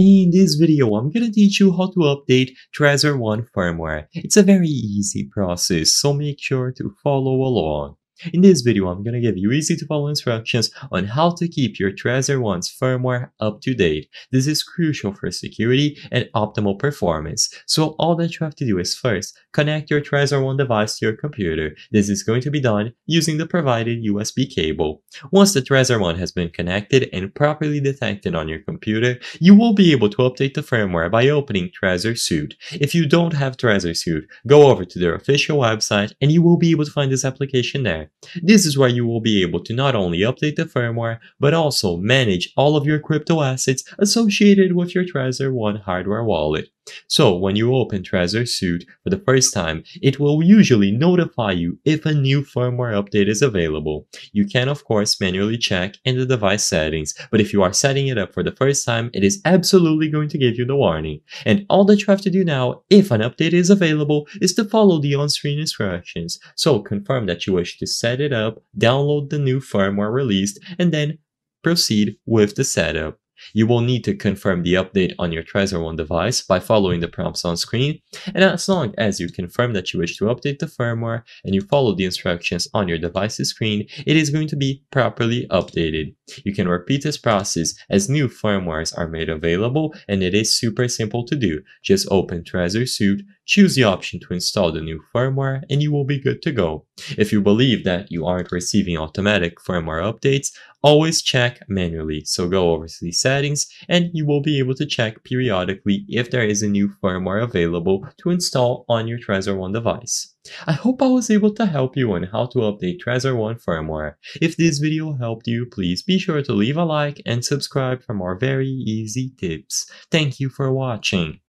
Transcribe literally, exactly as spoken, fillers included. In this video, I'm gonna teach you how to update Trezor One firmware. It's a very easy process, so make sure to follow along. In this video, I'm gonna give you easy to follow instructions on how to keep your Trezor One's firmware up to date. This is crucial for security and optimal performance. So all that you have to do is first, connect your Trezor One device to your computer. This is going to be done using the provided U S B cable. Once the Trezor One has been connected and properly detected on your computer, you will be able to update the firmware by opening Trezor Suite. If you don't have Trezor Suite, go over to their official website and you will be able to find this application there. This is where you will be able to not only update the firmware, but also manage all of your crypto assets associated with your Trezor One hardware wallet. So when you open Trezor Suite for the first time, it will usually notify you if a new firmware update is available. You can of course manually check in the device settings, but if you are setting it up for the first time, it is absolutely going to give you the warning. And all that you have to do now, if an update is available, is to follow the on-screen instructions. So confirm that you wish to set it up, download the new firmware released, and then proceed with the setup. You will need to confirm the update on your Trezor One device by following the prompts on screen, and as long as you confirm that you wish to update the firmware and you follow the instructions on your device's screen, it is going to be properly updated. You can repeat this process as new firmwares are made available, and it is super simple to do. Just open Trezor Suite, choose the option to install the new firmware, and you will be good to go. If you believe that you aren't receiving automatic firmware updates, always check manually. So go over to the settings and you will be able to check periodically if there is a new firmware available to install on your Trezor One device. I hope I was able to help you on how to update Trezor One firmware. If this video helped you, please be sure to leave a like and subscribe for more very easy tips. Thank you for watching.